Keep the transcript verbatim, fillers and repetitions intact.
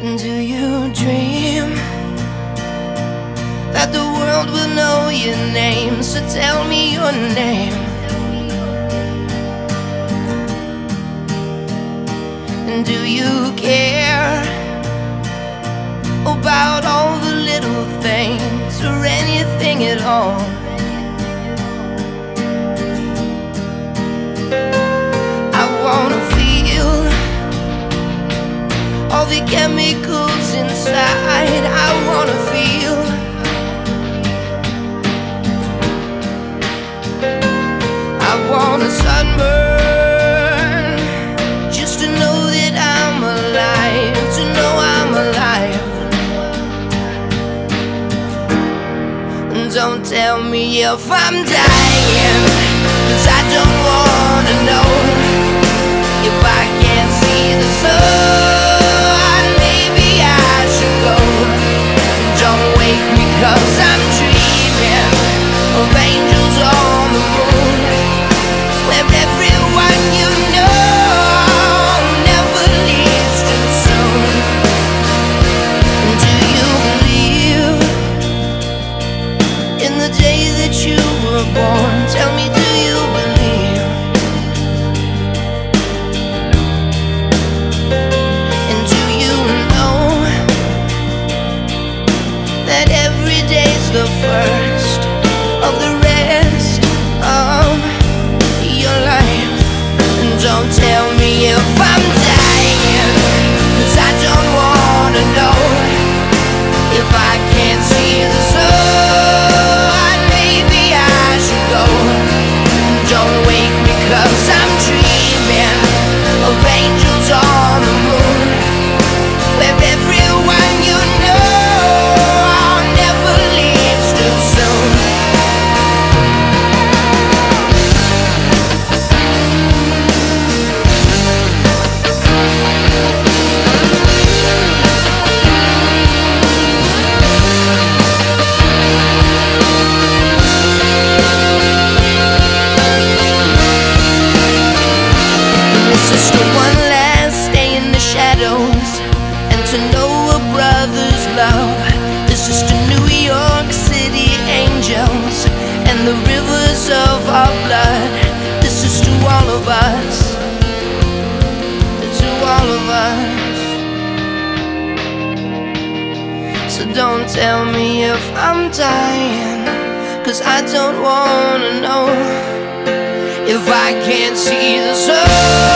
Do you dream that the world will know your name? So tell me your name. Do you care about all the little things or anything at all? I wanna feel all the chemicals inside. I wanna feel. I wanna sunburn just to know that I'm alive, to know I'm alive. Don't tell me if I'm dying, 'cause I don't wanna know. If I can't see the sun, maybe I should go. Don't wake me 'cause I'm dreaming of angels on the moon, where everyone you know never leaves too soon. Do you believe in the day that you were born? Tell me, do you believe? And do you know that every day's the first of the rest of your life? And don't tell me if I'm dying, 'cause I don't wanna know. If I can't see the sun, maybe I should go. Don't wake me 'cause I'm dreaming of angels on the moon, where everyone you know never leaves too soon. It's just the one last day in the shadows, and to know a brother's love. It's just the New York City angels and the rivers of our blood. This is to all of us, to all of us. So don't tell me if I'm dying, 'cause I don't wanna know. If I can't see the sun,